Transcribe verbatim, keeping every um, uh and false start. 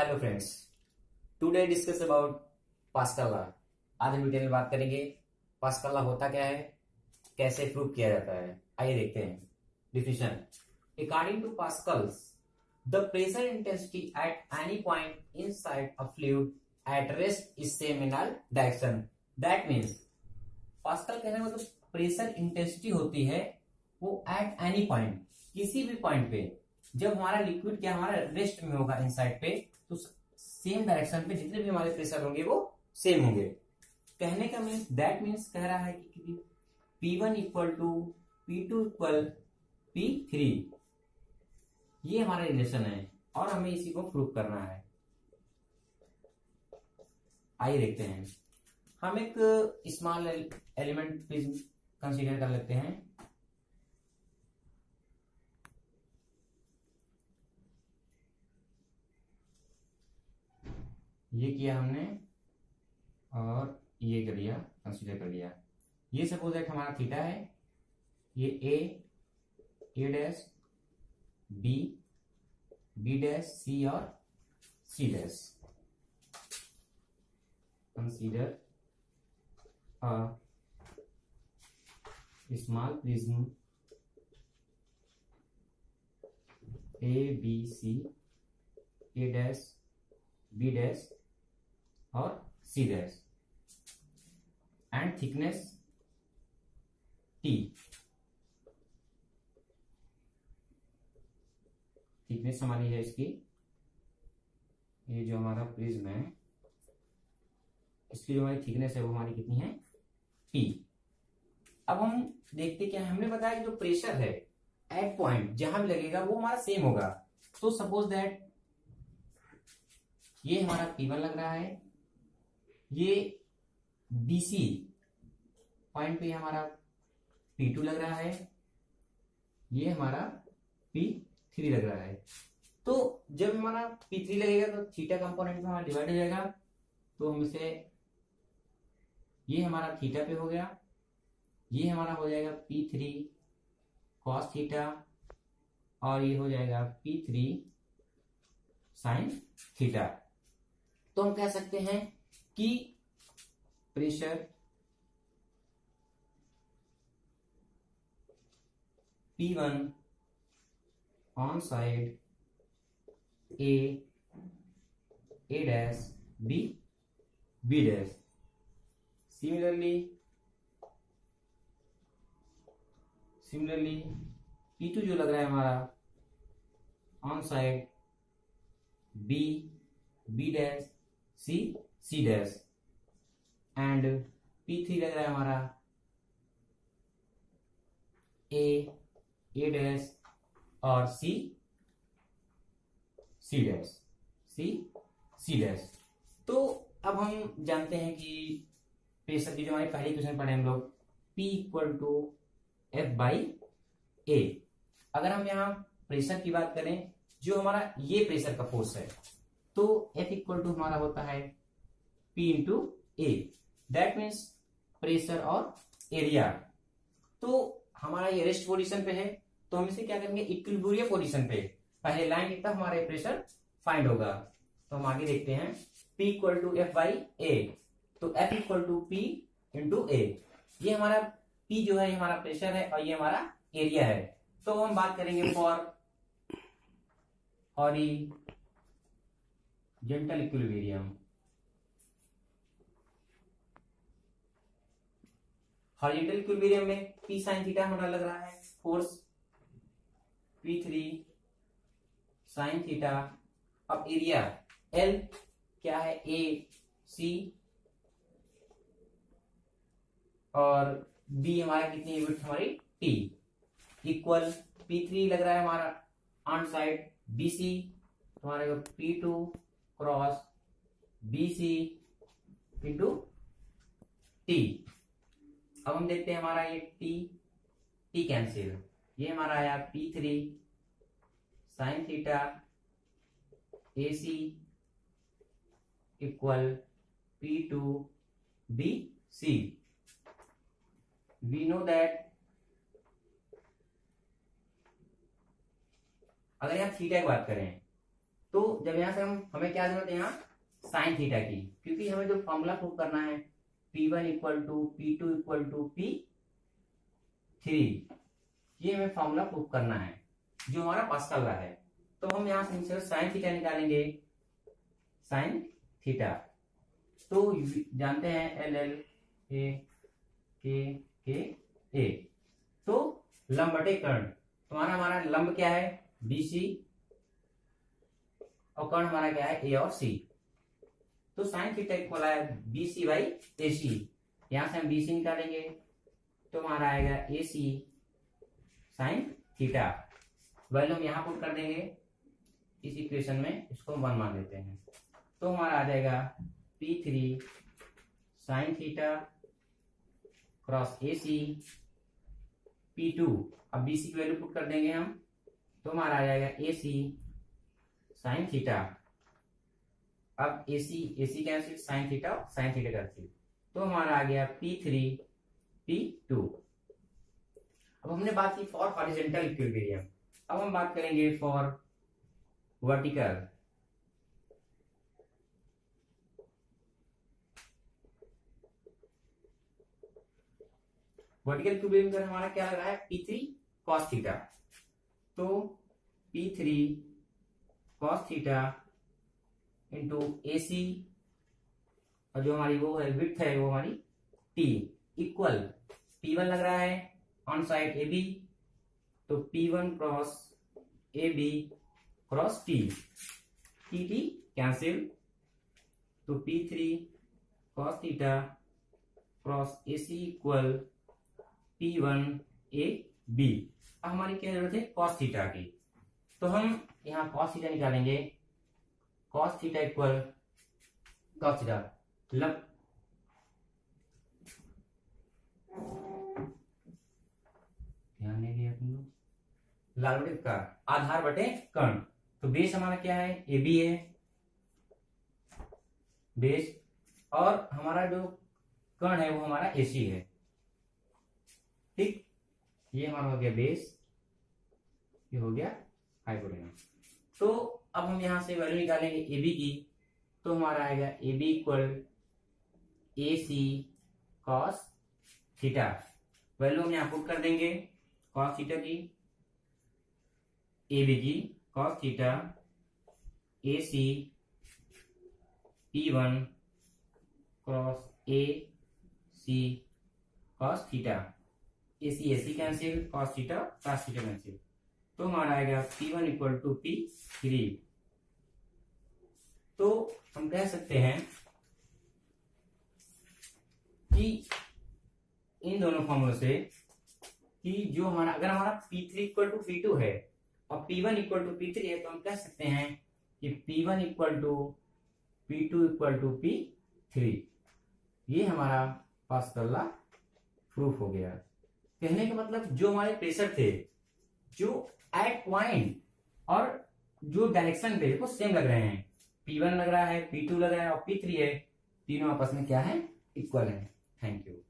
Hello friends, today discuss about Pascal law. आज हम video में बात करेंगे पास्कल लॉ होता क्या है, कैसे प्रूव किया जाता है। आइए देखते हैं definition. According to Pascal's, the pressure intensity at any point inside a fluid at rest is same in all direction. That means Pascal कहने का मतलब प्रेशर इंटेंसिटी होती है वो एट एनी पॉइंट, किसी भी पॉइंट पे जब हमारा लिक्विड क्या हमारा रेस्ट में होगा इनसाइड पे, तो सेम डायरेक्शन पे जितने भी हमारे प्रेशर होंगे वो सेम होंगे। कहने का मीन्स दैट मीन्स कह रहा है कि P one equal to P two equal P three, ये हमारा रिलेशन है और हमें इसी को प्रूव करना है। आइए देखते हैं। हम एक स्मॉल एलिमेंट प्लीज कंसीडर कर लेते हैं। ये किया हमने और ये कर लिया, कंसीडर कर लिया। ये सपोज एक हमारा थीटा है, ये A, A dash, B, B dash, C और C dash. Consider a small prism A B C, A dash, B dash और C dash and thickness T, thickness हमारी है इसकी, ये जो हमारा प्रिज्म है इसकी जो हमारी थिकनेस है वो हमारी कितनी है टी। अब हम देखते क्या है, हमने बताया कि जो प्रेशर है एट पॉइंट जहां भी लगेगा वो हमारा सेम होगा। तो सपोज दैट ये हमारा P वन लग रहा है, ये B C पॉइंट पे हमारा P टू लग रहा है, ये हमारा P थ्री लग रहा है। तो जब हमारा P थ्री लगेगा तो थीटा कंपोनेंट में हमारा डिवाइड हो जाएगा, तो हम इसे ये हमारा थीटा पे हो गया, ये हमारा हो जाएगा P थ्री cos थीटा और ये हो जाएगा P थ्री sin थीटा। तो हम कह सकते हैं कि pressure P one on side A, A dash, B, B dash. Similarly similarly P two जो लग रहा है हमारा on side B, B dash, C, C dash and P three लग रहा है हमारा A, A डैश और C, C dash, C, C dash. तो अब हम जानते हैं कि प्रेशर की जो हमारी पहली क्वेश्चन पढ़े हम लोग P equal to F by A. अगर हम यहाँ प्रेशर की बात करें जो हमारा ये प्रेशर का फोर्स है, तो F इक्वल टू हमारा होता है P into A. That means pressure और एरिया। तो हमारा ये रेस्ट पोजीशन पे है, तो हम इसे क्या करेंगे इक्विलिब्रियम पोजीशन पे, पहले लाइन लिखता हमारा ये प्रेशर फाइंड होगा। तो हम आगे देखते हैं P equal to F by A. तो F equal to P into A, ये हमारा P जो है हमारा प्रेशर है और ये हमारा एरिया है। तो हम बात करेंगे for horizontal equilibrium. Horizontal equilibrium में पी साइन थीटा हमारा लग रहा है force, P three sine theta. अब एरिया एल क्या है, ए सी और बी हमारा कितनी है विड्थ हमारी टी, इक्वल पी थ्री लग रहा है हमारा ऑन साइड B C, तुम्हारे को P two cross B C into T। अब हम देखते हैं हमारा ये T, T कैंसिल, ये हमारा आया P three sine theta A C equal P two B C। We know that अगर यहाँ थीटा की बात करें तो जब यहाँ से हम हमें क्या जरूरत है यहाँ साइन थीटा की, क्योंकि हमें जो फॉर्मूला प्रूव करना है P one equal to P two equal to P three, ये हमें फॉर्मूला प्रूव करना है जो हमारा पास्कल लॉ है। तो हम यहाँ से साइन थीटा निकालेंगे, साइन थीटा तो जानते हैं एल एल ए के के ए, तो लंब बटे कर्ण, तुम्हारा हमारा लंब क्या है बी सी और कर्ण हमारा क्या है ए और सी, तो साइन थीटा इक्वल है B C by A C, यहां से हम बी सी निकालेंगे तो हमारा आएगा A C sine theta, value हम यहां पुट कर देंगे इस इक्वेशन में, इसको वन मान देते हैं तो हमारा आ जाएगा P three sine theta cross A C P two, अब बी सी की वैल्यू पुट कर देंगे हम तो हमारा आ जाएगा ए सी साइन थीटा, अब A C A C cancel sine theta sine theta cancel, तो हमारा आ गया पी थ्री पी टू। अब हमने बात की फॉर हॉरिजेंटल इक्विलिब्रियम, अब हम बात करेंगे फॉर वर्टिकल। वर्टिकल इक्विलिब्रियम का हमारा क्या लग रहा है पी थ्री कॉस थीटा, तो P three cos theta into A C और जो हमारी वो है विड्थ है वो हमारी टी इक्वल पी वन लग रहा है ऑन साइड ए बी, तो P one cross A B cross T, T T cancel, तो P three cos theta cross A C equal P one A B. अब हमारी क्या जरूरत है कॉस थीटा की, तो हम यहाँ कॉस थीटा निकालेंगे, cos theta equal cos theta लंब ध्यान नहीं दिया तुम लोग लाल बटे का आधार बटे कर्ण, तो बेस हमारा क्या है ए बी है बेस और हमारा जो कर्ण है वो हमारा ए सी है, ठीक, ये हमारा हो गया बेस, ये हो गया हाइपोटेनस। तो अब हम यहां से वैल्यू निकालेंगे ए बी की, तो हमारा आएगा A B equal A C cos theta, value हम यहां पुट कर देंगे कॉस थीटा की, ए बी की cos theta A C P one cross A C cos theta, A C A C cancel cos theta cos theta cancel, तो हमारा आएगा P one equal to P three. तो हम कह सकते हैं कि इन दोनों फॉर्मूलों से कि जो हमारा अगर हमारा P three equal to P two है और P one equal to P three है, तो हम कह सकते हैं कि P one equal to P two equal to P three, ये हमारा पास्कल लॉ प्रूफ हो गया। कहने का मतलब जो हमारे प्रेशर थे जो एट पॉइंट और जो डायरेक्शन पे वो सेम लग रहे हैं, पी वन लग रहा है पी टू लग रहा है और पी थ्री है, तीनों आपस में क्या है इक्वल है। Thank you.